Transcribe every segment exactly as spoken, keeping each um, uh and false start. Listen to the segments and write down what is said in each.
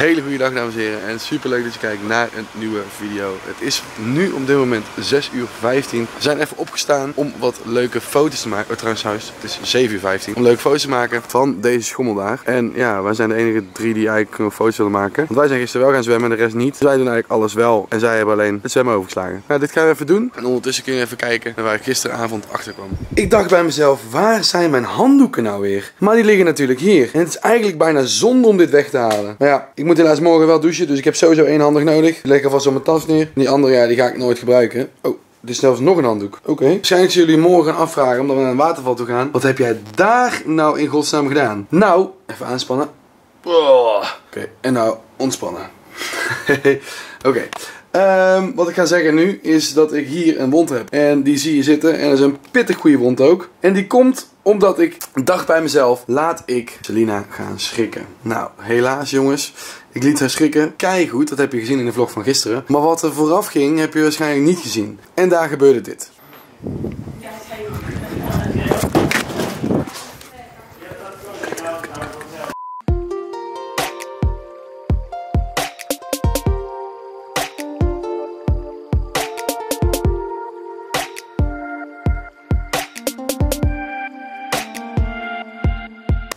Hele goede dag dames en heren en super leuk dat je kijkt naar een nieuwe video. Het is nu op dit moment zes uur vijftien. We zijn even opgestaan om wat leuke foto's te maken. Oh, trouwens, het is zeven uur vijftien. Om leuke foto's te maken van deze schommeldaag. En ja, wij zijn de enige drie die eigenlijk foto's willen maken. Want wij zijn gisteren wel gaan zwemmen en de rest niet. Dus wij doen eigenlijk alles wel en zij hebben alleen het zwemmen overgeslagen. Nou, dit gaan we even doen. En ondertussen kun je even kijken naar waar ik gisteravond achter kwam. Ik dacht bij mezelf, waar zijn mijn handdoeken nou weer? Maar die liggen natuurlijk hier. En het is eigenlijk bijna zonde om dit weg te halen. Maar ja, ik moet helaas morgen wel douchen, dus ik heb sowieso één handdoek nodig. Ik leg alvast op mijn tas neer. Die andere, ja, die ga ik nooit gebruiken. Oh, er is zelfs nog een handdoek. Oké. Okay. Waarschijnlijk zullen jullie morgen afvragen, omdat we naar een waterval toe gaan. Wat heb jij daar nou in godsnaam gedaan? Nou, even aanspannen. Oh. Oké, okay. En nou ontspannen. Oké. Okay. Um, wat ik ga zeggen nu is dat ik hier een wond heb. En die zie je zitten. En dat is een pittig goede wond ook. En die komt omdat ik dacht bij mezelf, laat ik Selina gaan schrikken. Nou, helaas jongens. Ik liet haar schrikken. Kijk goed, dat heb je gezien in de vlog van gisteren. Maar wat er vooraf ging, heb je waarschijnlijk niet gezien. En daar gebeurde dit.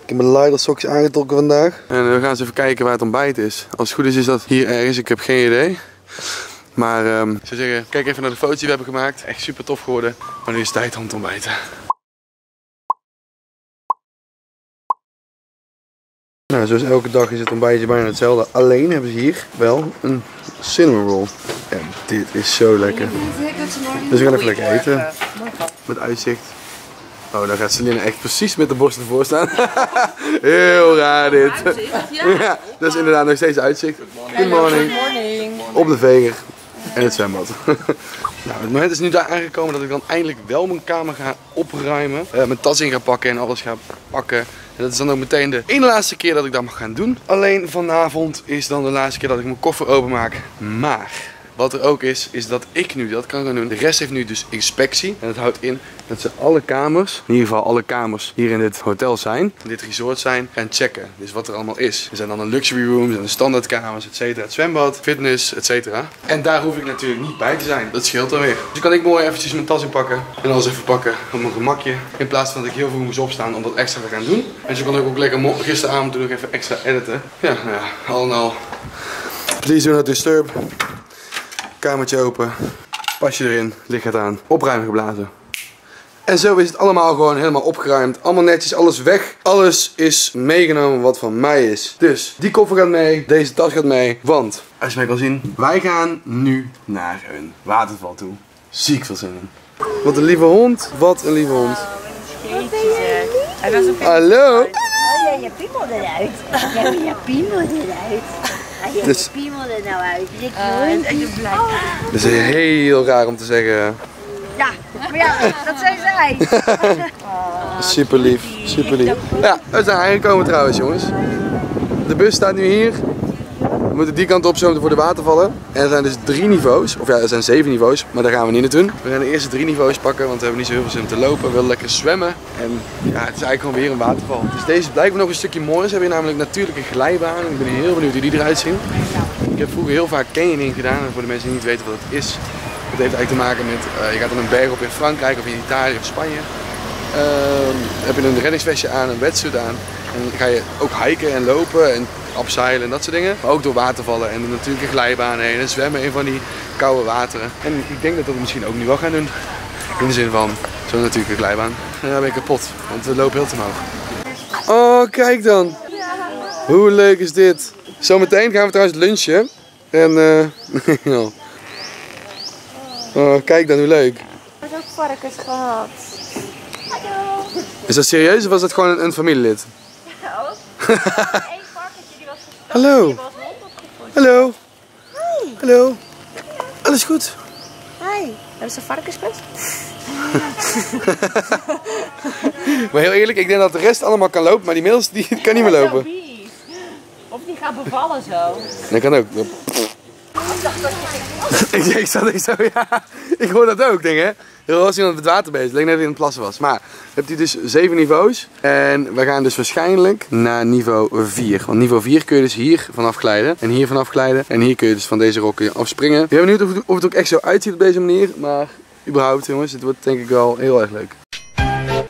Ik heb mijn leidersokjes aangetrokken vandaag. En we gaan eens even kijken waar het ontbijt is. Als het goed is, is dat hier ergens. Ik heb geen idee. Maar um, ik zou zeggen, kijk even naar de foto's die we hebben gemaakt. Echt super tof geworden. Maar nu is het tijd om te ontbijten. Nou, zoals elke dag is het ontbijtje bijna hetzelfde. Alleen hebben ze hier wel een cinnamon roll. En dit is zo lekker. Dus we gaan even lekker eten. Met uitzicht. Oh, daar gaat Selina echt precies met de borst ervoor staan. Heel raar dit. Ja, dat is inderdaad nog steeds uitzicht. Good morning. Op de veger. En het zwembad. Nou, het moment is nu daar aangekomen dat ik dan eindelijk wel mijn kamer ga opruimen. Uh, mijn tas in ga pakken en alles ga pakken. En dat is dan ook meteen de ene laatste keer dat ik dat mag gaan doen. Alleen vanavond is dan de laatste keer dat ik mijn koffer openmaak. Maar... wat er ook is, is dat ik nu dat kan gaan doen. De rest heeft nu dus inspectie. En dat houdt in dat ze alle kamers, in ieder geval alle kamers hier in dit hotel zijn, in dit resort zijn, gaan checken. Dus wat er allemaal is. Er zijn dan een luxury rooms en een standaardkamers, et cetera. Het zwembad, fitness, et cetera. En daar hoef ik natuurlijk niet bij te zijn. Dat scheelt dan weer. Dus kan ik mooi eventjes mijn tas inpakken. En alles even pakken op mijn gemakje. In plaats van dat ik heel veel moest opstaan om dat extra te gaan doen. En zo kan ik ook lekker gisteravond nog even extra editen. Ja, nou ja, al en al. Please do not disturb. Kamertje open, pas je erin, licht gaat aan, opruimen geblazen. En zo is het allemaal gewoon helemaal opgeruimd. Allemaal netjes, alles weg. Alles is meegenomen wat van mij is. Dus die koffer gaat mee, deze tas gaat mee. Want, als je mij kan zien, wij gaan nu naar een waterval toe. Ziek veel zin in. Wat een lieve hond, wat een lieve hond. Hallo? Ja, je piemel eruit. Ja, je piemel eruit. Je dus, piemel er nou uit. Je uh, en je blijft. Oh. Dat is heel raar om te zeggen. Ja, maar ja, dat zijn zij. Oh, super lief, super lief. Ja, we zijn aangekomen trouwens jongens. De bus staat nu hier. We moeten die kant op zo voor de watervallen. En er zijn dus drie niveaus. Of ja, er zijn zeven niveaus, maar daar gaan we niet naartoe. We gaan de eerste drie niveaus pakken, want we hebben niet zo heel veel zin om te lopen. We willen lekker zwemmen. En ja, het is eigenlijk gewoon weer een waterval. Dus deze blijkt me nog een stukje mooier. Ze hebben hier namelijk natuurlijke glijbaan. Ik ben heel benieuwd hoe die eruit zien. Ik heb vroeger heel vaak canyoning gedaan. En voor de mensen die niet weten wat het is. Het heeft eigenlijk te maken met, uh, je gaat dan een berg op in Frankrijk of in Italië of Spanje. Uh, heb je een reddingsvestje aan, een wetsuit aan. En dan ga je ook hiken en lopen en abseilen en dat soort dingen. Maar ook door watervallen en de natuurlijke glijbanen heen en zwemmen in van die koude wateren. En ik denk dat we dat misschien ook nu wel gaan doen. In de zin van zo'n natuurlijke glijbaan. En daar ben ik kapot, want we lopen heel te omhoog. Oh, kijk dan. Hoe leuk is dit. Zometeen gaan we trouwens lunchen. En eh... Uh, oh, kijk dan hoe leuk. We hebben ook varkens gehad. Hallo. Is dat serieus of was dat gewoon een, een familielid? Ja, ook. Hallo. Hallo. Hi. Hallo. Alles goed? Hi. Hebben ze varkenspest? Maar heel eerlijk, ik denk dat de rest allemaal kan lopen, maar die middelste die kan niet meer lopen. Of die gaat bevallen zo. Dat kan ook. Ik dacht dat je ging. Ik zat ik zo, ja. Ik hoor dat ook, denk hè. Heel was hij aan het water bezig, alleen dat hij in het plassen was. Maar hebt hij dus zeven niveaus. En we gaan dus waarschijnlijk naar niveau vier. Want niveau vier kun je dus hier vanaf glijden. En hier vanaf glijden. En hier kun je dus van deze rokken afspringen. Ik ben benieuwd of het, of het ook echt zo uitziet op deze manier. Maar überhaupt jongens, het wordt denk ik wel heel erg leuk.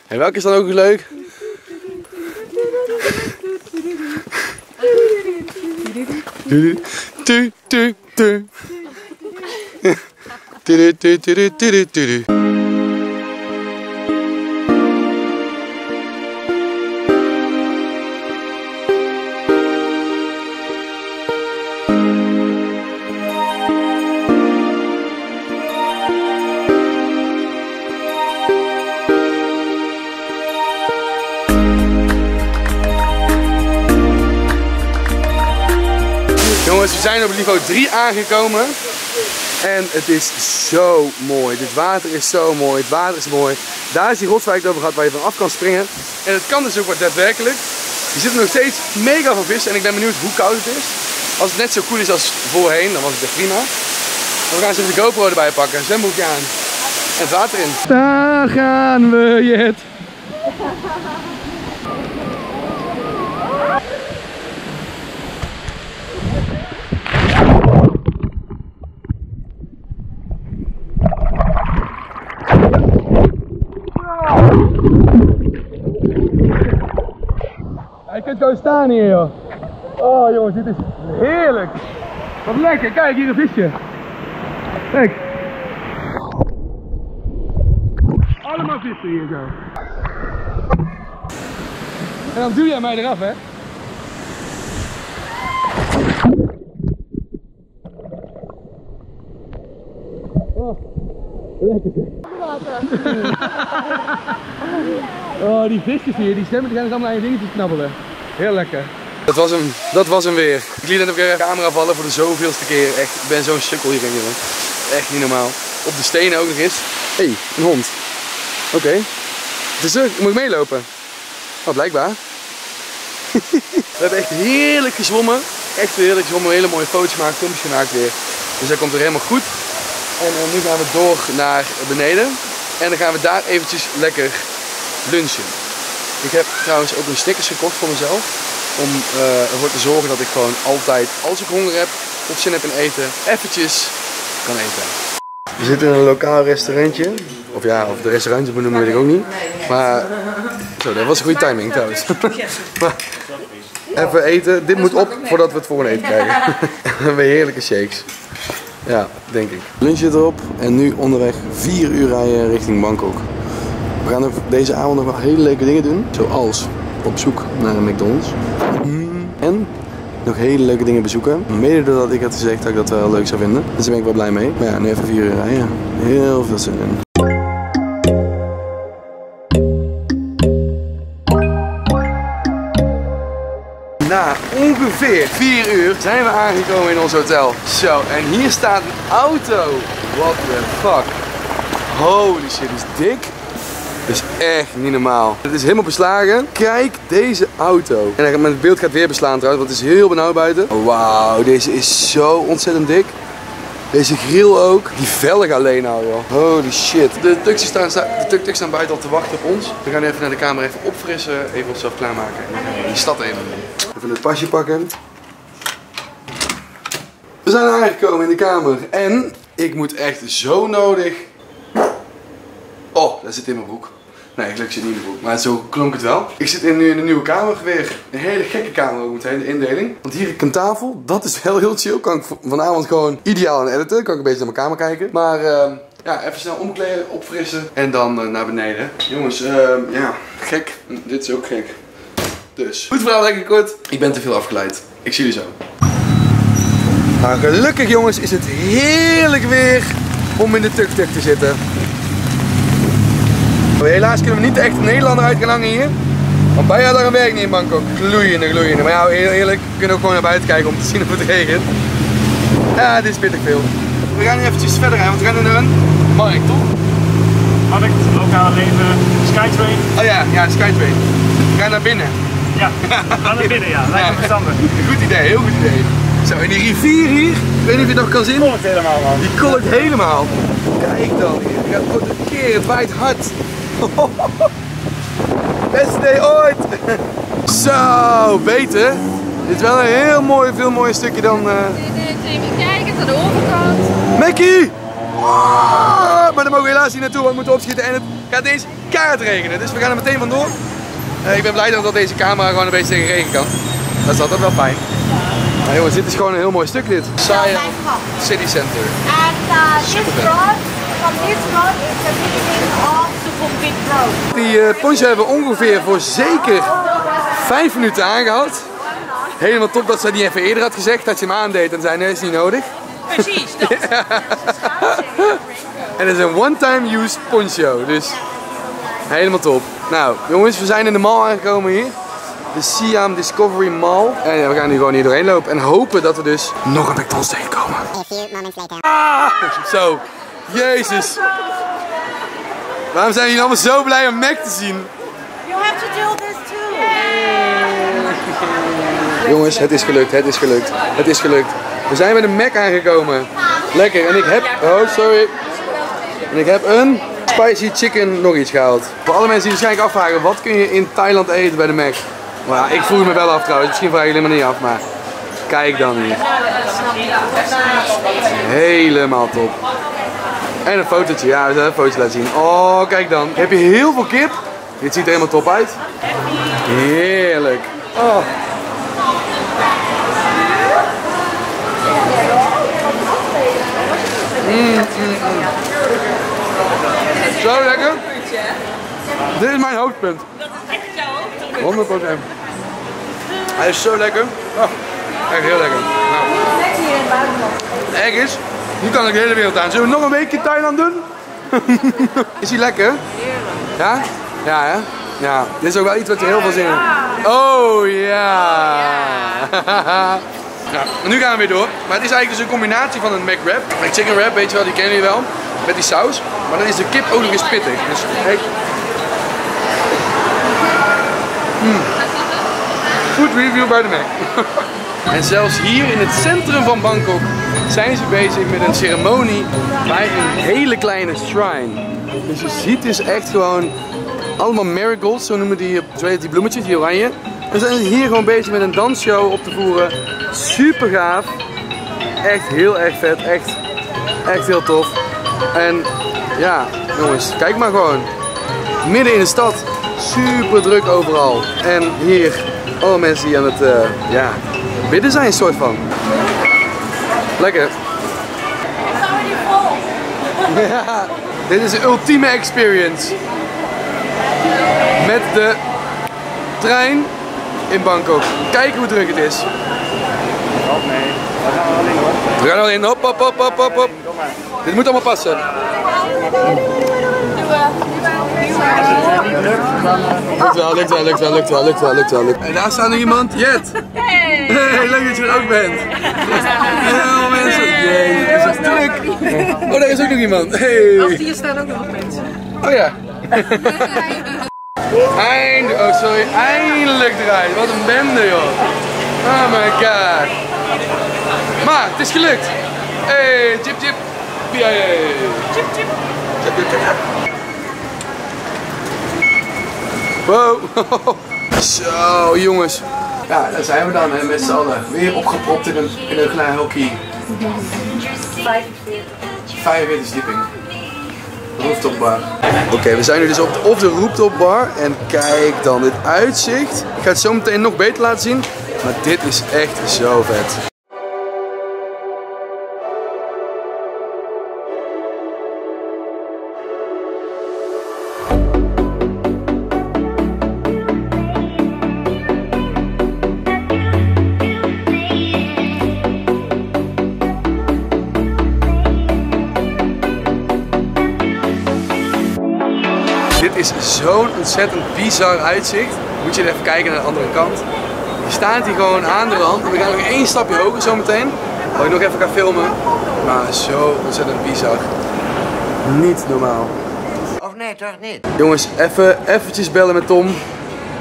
En welke is dan ook leuk? Tu tu tu tu. Tu tu tu tu tu. Jongens, we zijn op niveau drie aangekomen en het is zo mooi. Dit water is zo mooi, het water is mooi. Daar is die rots waar ik het over had, waar je vanaf kan springen. En het kan dus ook wat daadwerkelijk. Er zitten nog steeds mega veel vissen en ik ben benieuwd hoe koud het is. Als het net zo koel is als voorheen, dan was het echt prima. Maar we gaan eens even de GoPro erbij pakken, een zwembroekje aan en het water in. Daar gaan we, Jet! Je kunt gewoon staan hier joh. Oh jongens, dit is heerlijk. Wat lekker, kijk hier een visje. Kijk. Allemaal vissen hier zo. En dan duw jij mij eraf hè. Oh, lekker zeg. Oh, die visjes hier, die stemmen die gaan dus allemaal aan je dingetjes knabbelen. Heel lekker. Dat was hem, dat was hem weer. Ik liet net ook weer de camera vallen voor de zoveelste keer. Echt, ik ben zo'n sukkel hierin, jongen. Echt niet normaal. Op de stenen ook nog eens. Hé, hey, een hond. Oké. Okay. Dus uh, moet ik meelopen? Oh, blijkbaar. We hebben echt heerlijk gezwommen. Echt heerlijk gezwommen. Hele mooie foto's gemaakt, filmpjes gemaakt weer. Dus dat komt er helemaal goed. En nu gaan we door naar beneden en dan gaan we daar eventjes lekker lunchen. Ik heb trouwens ook een Snickers gekocht voor mezelf. Om uh, ervoor te zorgen dat ik gewoon altijd, als ik honger heb, tot zin heb in eten, eventjes kan eten. We zitten in een lokaal restaurantje. Of ja, of de restaurantje benoemen weet ik ook niet. Maar, zo, dat was een goede timing trouwens. Maar, even eten, dit moet op voordat we het volgende eten krijgen. We hebben heerlijke shakes. Ja, denk ik. Lunch zit erop en nu onderweg vier uur rijden richting Bangkok. We gaan deze avond nog wel hele leuke dingen doen. Zoals op zoek naar een McDonald's. En nog hele leuke dingen bezoeken. Mede doordat ik had gezegd dat ik dat wel leuk zou vinden. Dus daar ben ik wel blij mee. Maar ja, nu even vier uur rijden. Heel veel zin in. Na ongeveer vier uur zijn we aangekomen in ons hotel. Zo, en hier staat een auto. What the fuck. Holy shit, die is dik. Dat is echt niet normaal. Het is helemaal beslagen. Kijk deze auto. En mijn beeld gaat weer beslaan trouwens, want het is heel benauwd buiten. Wauw, deze is zo ontzettend dik. Deze grill ook. Die velg alleen al joh. Holy shit. De tuk-tuks staan, tuk staan buiten al te wachten op ons. We gaan even naar de kamer even opfrissen, even onszelf klaarmaken. En dan gaan we die stad even doen. Even het pasje pakken. We zijn aangekomen in de kamer. En ik moet echt zo nodig... Oh, dat zit in mijn broek. Nee, gelukkig zit niet in mijn broek. Maar zo klonk het wel. Ik zit nu in een nieuwe kamer weer. Een hele gekke kamer ook meteen, de indeling. Want hier heb ik een tafel. Dat is wel heel chill. Kan ik vanavond gewoon ideaal aan editen. Kan ik een beetje naar mijn kamer kijken. Maar uh, ja, even snel omkleden, opfrissen. En dan uh, naar beneden. Jongens, uh, ja, gek. Dit is ook gek. Dus. Goed verhaal lekker kort. Ik ben te veel afgeleid. Ik zie jullie zo. Nou, gelukkig jongens is het heerlijk weer om in de tuk-tuk te zitten. Helaas kunnen we niet de echte Nederlander uit gaan hangen hier. Want bijna daar een werk niet in Bangkok. Gloeiende, gloeiende. Maar ja, heel eerlijk, we kunnen ook gewoon naar buiten kijken om te zien of het regent. Ja, dit is pittig veel. We gaan nu eventjes verder rijden, want we gaan naar een markt, toch? Markt, lokaal leven, Skytrain. Oh ja, ja, Skytrain. We gaan naar binnen. Ja, we gaan naar binnen, ja. Lijkt me verstandig. Goed idee, heel goed idee. Zo, en die rivier hier, ik weet niet of je dat kan zien. Die kolkt helemaal, man. Die kolkt helemaal. Kijk dan hier, die gaat gewoon een keer, het waait hard. Beste day ooit. Zo, beter. Dit is wel een heel mooi, veel mooier stukje dan... Uh... Kijk, het is aan de overkant. Mackie! Oh, maar daar mogen we helaas niet naartoe, want we moeten opschieten en het gaat eens keihard regenen. Dus we gaan er meteen vandoor. Uh, ik ben blij dat deze camera gewoon een beetje tegen regen kan. Dat is altijd wel fijn. Maar jongens, dit is gewoon een heel mooi stuk dit. Science City Center. En dit road, van dit road is de beginning of the Superbit Road. Die uh, poncho hebben we ongeveer voor zeker vijf minuten aangehad. Helemaal top dat ze die even eerder had gezegd, dat je hem aandeed en zei nee, is niet nodig. Precies, dat. En dat is een one-time use poncho, dus helemaal top. Nou jongens, we zijn in de mall aangekomen hier. De Siam Discovery Mall. En ja, we gaan nu gewoon hier doorheen lopen en hopen dat we dus nog een McDonald's tegenkomen. Ah, zo, jezus. Waarom zijn jullie allemaal zo blij om Mac te zien? You have to do this too. Yeah. Jongens, het is gelukt, het is gelukt, het is gelukt. We zijn bij de Mac aangekomen. Lekker, en ik heb, oh sorry. En ik heb een spicy chicken nog iets gehaald. Voor alle mensen die waarschijnlijk afvragen, wat kun je in Thailand eten bij de Mac? Maar ja, ik vroeg me wel af trouwens, misschien vragen jullie me niet af, maar kijk dan hier. Helemaal top. En een fotootje, ja, we zullen een fotootje laten zien. Oh, kijk dan. Heb je heel veel kip? Dit ziet er helemaal top uit. Heerlijk. Oh. Mm, mm, mm. Zo lekker. Dit is mijn hoogtepunt. honderd procent. Hij is zo lekker. Oh, echt heel lekker. Nou. Erg is, nu kan ik de hele wereld aan. Zullen we nog een weekje Thailand doen? Is hij lekker? Ja? Ja, hè? Ja. Dit is ook wel iets wat je heel veel zin in hebt. Oh ja. Nou, nu gaan we weer door. Maar het is eigenlijk dus een combinatie van een Mac Wrap. Een chicken wrap, weet je wel, die kennen jullie wel. Met die saus. Maar dan is de kip ook nog eens pittig. Dus, hey. Goed mm. review bij de Mac. En zelfs hier in het centrum van Bangkok zijn ze bezig met een ceremonie bij een hele kleine shrine. Dus je ziet dus echt gewoon allemaal marigolds, zo noemen die, zo heet die bloemetjes, die oranje. We zijn hier gewoon bezig met een dansshow op te voeren. Super gaaf. Echt heel erg vet. Echt, echt heel tof. En ja, jongens, kijk maar gewoon. Midden in de stad. Super druk overal. En hier alle mensen die aan het uh, ja, bidden zijn, soort van. Lekker. Ja, dit is de ultieme experience. Met de trein in Bangkok. Kijk hoe druk het is. Oh nee, we gaan er wel in hoor. We gaan er wel in, hop, hop, hop, hop, hop. Dit moet allemaal passen. Lukt wel, lukt wel, lukt wel, lukt wel, lukt wel, lukt wel. En daar staat nog iemand, Jet. Hey. Hey, leuk dat je er ook bent. Heel mensen. Jee, dat is druk. Oh, daar is ook nog iemand. Hey. Als hier staan ook nog mensen. Oh ja. Eindelijk, oh sorry, eindelijk eruit. Wat een bende joh. Oh my god. Maar, het is gelukt. Hey, chip chip. Chip chip. Chip chip chip. Wow, zo jongens. Ja, daar zijn we dan hè, met z'n allen. Weer opgepropt in een, in een klein hokje. vijfenveertig verdieping. Rooftop bar. Oké, okay, we zijn nu dus op de, op de rooftop bar. En kijk dan dit uitzicht. Ik ga het zo meteen nog beter laten zien. Maar dit is echt zo vet. Het is zo'n ontzettend bizar uitzicht. Moet je even kijken naar de andere kant. Je staat hier gewoon aan de rand. We gaan nog één stapje hoger zo meteen. Waar ik nog even ga filmen. Maar zo ontzettend bizar. Niet normaal. Of nee, toch niet? Jongens, even eventjes bellen met Tom.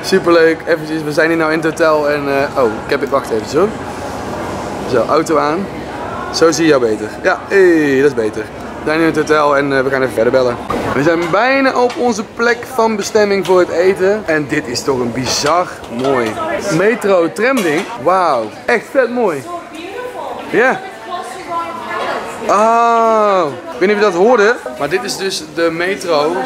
Superleuk. Eventjes, we zijn hier nou in het hotel en... Uh, oh, ik heb het... Wacht even, zo. Zo, auto aan. Zo zie je jou beter. Ja, hey, dat is beter. We zijn nu in het hotel en uh, we gaan even verder bellen. We zijn bijna op onze plek van bestemming voor het eten. En dit is toch een bizar mooi metro tramding. Wauw, echt vet mooi. Ja. Oh, ik weet niet of je dat hoorde, maar dit is dus de metro,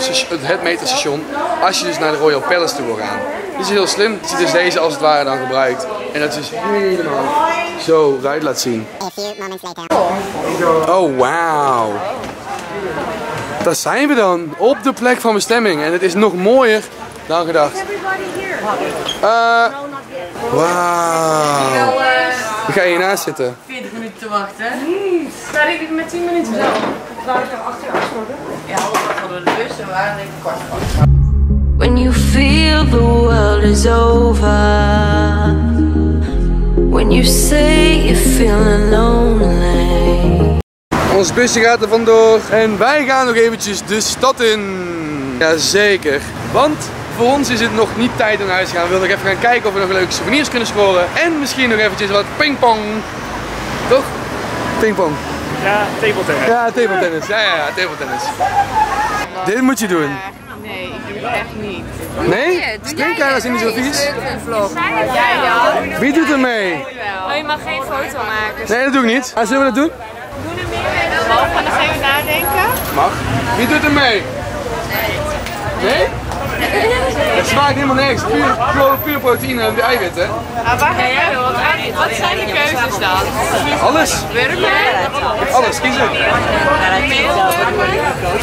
het metrostation, als je dus naar de Royal Palace toe wil gaan. Dit is heel slim, je ziet dus deze als het ware dan gebruikt. En dat is helemaal zo eruit laat zien. Oh, wauw. Daar zijn we dan, op de plek van bestemming. En het is nog mooier dan gedacht. Uh, wauw. We gaan hiernaast zitten. veertig minuten te wachten. Sta ik met tien minuten zo. Laat ik er achter afschoten. Ja, we hadden de bus en we waren even kwart van. When you feel the world is over. When you say you're feeling lonely. Ons busje gaat er vandoor en wij gaan nog eventjes de stad in. Jazeker, want voor ons is het nog niet tijd om naar huis te gaan. We willen nog even gaan kijken of we nog leuke souvenirs kunnen scoren. En misschien nog eventjes wat pingpong. Toch? Pingpong. Ja, tabletennis. Ja, tabletennis. Ja, ja, ja, tabletennis. Dit moet je doen. Nee, ik doe het echt niet. Nee? Springkaart in de servies. Wie doet er mee? Oh, je mag geen foto maken. Nee, dat doe ik niet. Ah, zullen we dat doen? Doe er meer mee. Mogen we nog even nadenken? Mag. Wie doet er mee? Nee. Nee? Het smaakt helemaal niks. Puur, puur proteïne en eiwitten. Ah, waar ga jij wat aan? Wat zijn de keuzes dan? Alles. Burger? Alles, kiezen.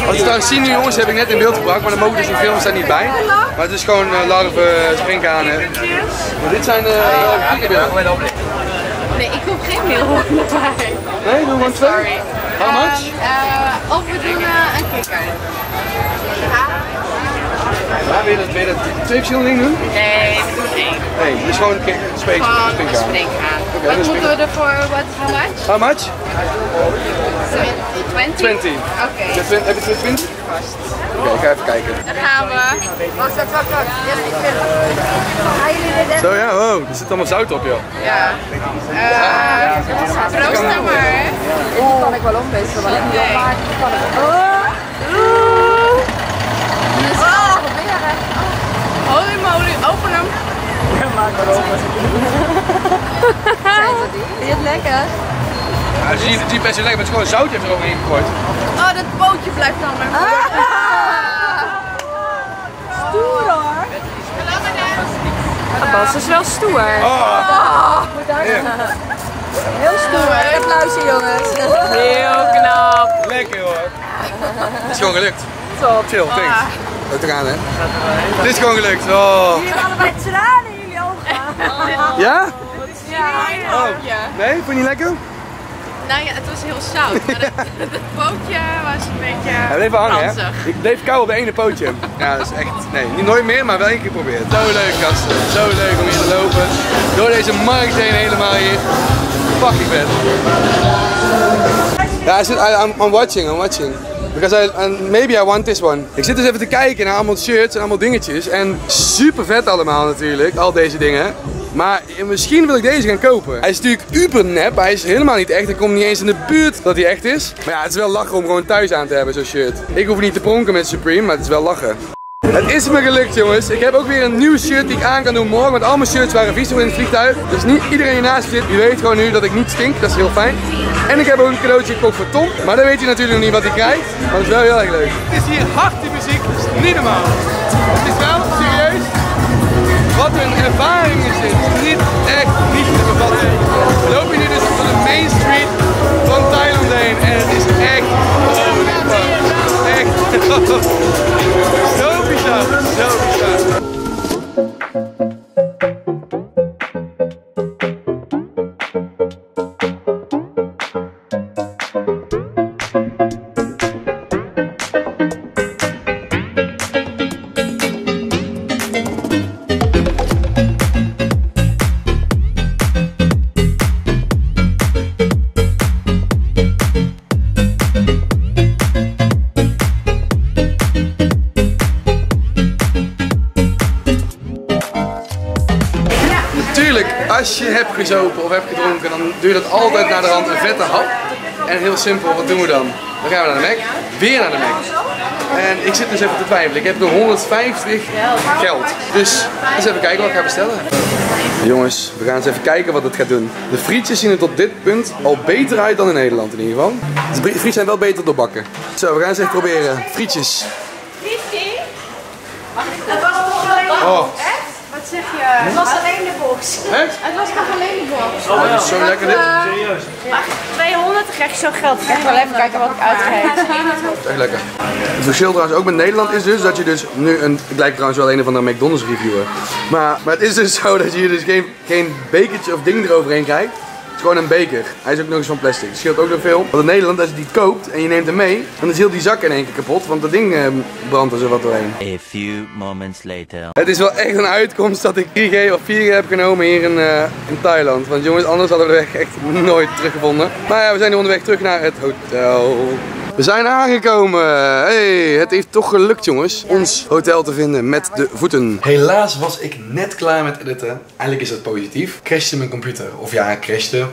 Wat je trouwens zien nu jongens, heb ik net in beeld gebracht, maar dat mogen dus in films daar niet bij. Maar het is gewoon uh, larven, sprinkhanen. Maar dit zijn... Uh, nee, ik hoef geen meel bij. Nee, doe maar twee. How much? Um, uh, of we doen uh, een kikker. Ja, wil je dat twee verschillende dingen doen? Nee, dat doe ik niet. Nee, dus gewoon een spreekhaan. Wat moeten we ervoor, wat, how much? How much? twintig? twintig. Oké. Heb je twee twintig? Vast. Oké, ik ga even kijken. Dan gaan we. Wacht, wacht, wacht. Zo ja, wow, er zit allemaal zout op joh. Ja. Proost nou maar hè. Dit kan ik wel omwisselen, want ik kan het ook. Holy moly, open hem! Ja, maak maar open. Vind je het lekker? Ja, zie je, het is best wel lekker, maar het is gewoon zout heeft er overheen gegooid. Oh, dat pootje blijft dan maar. Ah. Stoer hoor! Bas, dat is wel stoer. Oh. Heel stoer. Heel luister jongens. Heel knap. Lekker hoor. Het is gewoon gelukt. Top. Chill, thanks. Gaan, hè? Het is gewoon gelukt. Oh. Jullie hadden bij tranen in jullie ogen. Ja? Ja. Oh. Nee, vond je niet lekker? Nou ja, het was heel zout. Maar het, het pootje was een beetje. Ja, bleef hangen, hè? Ik bleef kou op de ene pootje. Ja, dat is echt. Nee, niet nooit meer, maar wel één keer proberen. Zo leuk, gasten. Zo leuk om hier te lopen. Door deze markt heen, helemaal hier. Fucking vet. Ja, yeah, I'm, I'm watching, I'm watching. Because I, and maybe I want this one. Ik zit dus even te kijken naar allemaal shirts en allemaal dingetjes. En super vet allemaal natuurlijk, al deze dingen. Maar misschien wil ik deze gaan kopen. Hij is natuurlijk uber nep, hij is helemaal niet echt. Ik kom niet eens in de buurt dat hij echt is. Maar ja, het is wel lachen om gewoon thuis aan te hebben zo'n shirt. Ik hoef niet te pronken met Supreme, maar het is wel lachen. Het is me gelukt jongens. Ik heb ook weer een nieuw shirt die ik aan kan doen morgen. Want al mijn shirts waren vies in het vliegtuig. Dus niet iedereen hiernaast zit. Die weet gewoon nu dat ik niet stink. Dat is heel fijn. En ik heb ook een cadeautje gekocht voor Tom. Maar dan weet je natuurlijk nog niet wat hij krijgt. Maar dat is wel heel erg leuk. Het is hier hard die muziek. Dat is niet normaal. Het is wel serieus. Wat een ervaring is dit. Het is niet echt niet te bevatten. We lopen hier dus van de main street van Thailand heen. En het is echt... Echt... Zo bizar. Zo bizar. als je hebt gezopen of hebt gedronken, dan duurt dat altijd naar de hand een vette hap. En heel simpel, wat doen we dan? Dan gaan we naar de Mac, weer naar de Mac. En ik zit dus even te twijfelen, ik heb nog honderdvijftig geld. Dus eens even kijken wat ik ga bestellen. Jongens, we gaan eens even kijken wat het gaat doen. De frietjes zien er tot dit punt al beter uit dan in Nederland in ieder geval. De frietjes zijn wel beter doorbakken. Zo, we gaan eens even proberen. Frietjes. Frietjes? Het was toch alleen de box? Echt? Wat zeg je? Het was alleen de box. Echt? Het was toch alleen de box? Oh, dat is zo lekker dit. Serieus? tweehonderd krijg je zo geld. Ik ga wel even kijken wat ik uitgeef. Dat is echt lekker. Het verschil trouwens ook met Nederland is dus dat je dus nu een... Ik lijk trouwens wel een of andere McDonald's reviewer. Maar, maar het is dus zo dat je hier dus geen, geen bekertje of ding eroverheen krijgt. Het is gewoon een beker. Hij is ook nog eens van plastic. Het scheelt ook nog veel. Want in Nederland, als je die koopt en je neemt hem mee, dan is heel die zak in één keer kapot. Want dat ding eh, brandt er zo wat doorheen. A few moments later. Het is wel echt een uitkomst dat ik drie G of vier G heb genomen hier in, uh, in Thailand. Want jongens, anders hadden we de weg echt nooit teruggevonden. Maar ja, we zijn nu onderweg terug naar het hotel. We zijn aangekomen! Hey, het heeft toch gelukt jongens, ons hotel te vinden met de voeten. Helaas was ik net klaar met editen. Eindelijk is dat positief. Crashte mijn computer. Of ja, hij crashte. Uh,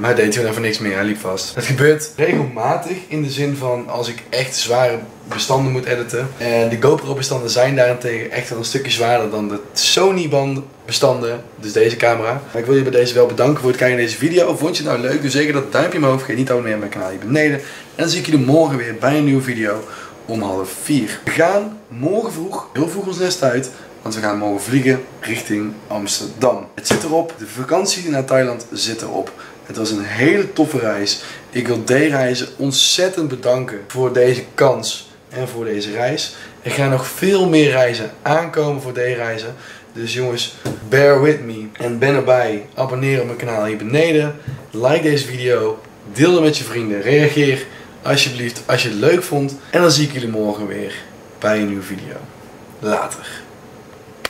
maar hij deed gewoon even niks meer, hij liep vast. Het gebeurt regelmatig in de zin van als ik echt zware bestanden moet editen. En de GoPro bestanden zijn daarentegen echt wel een stukje zwaarder dan de Sony banden. Bestanden, dus deze camera. Maar ik wil je bij deze wel bedanken voor het kijken naar deze video. Vond je het nou leuk? Doe zeker dat duimpje omhoog. Vergeet niet te abonneren op mijn kanaal hier beneden. En dan zie ik jullie morgen weer bij een nieuwe video om half vier. We gaan morgen vroeg, heel vroeg ons nest uit. Want we gaan morgen vliegen richting Amsterdam. Het zit erop. De vakantie naar Thailand zit erop. Het was een hele toffe reis. Ik wil D-Reizen ontzettend bedanken voor deze kans en voor deze reis. Er gaan nog veel meer reizen aankomen voor D-Reizen. Dus jongens, bear with me en ben erbij. Abonneer op mijn kanaal hier beneden. Like deze video. Deel hem met je vrienden. Reageer alsjeblieft als je het leuk vond. En dan zie ik jullie morgen weer bij een nieuwe video. Later.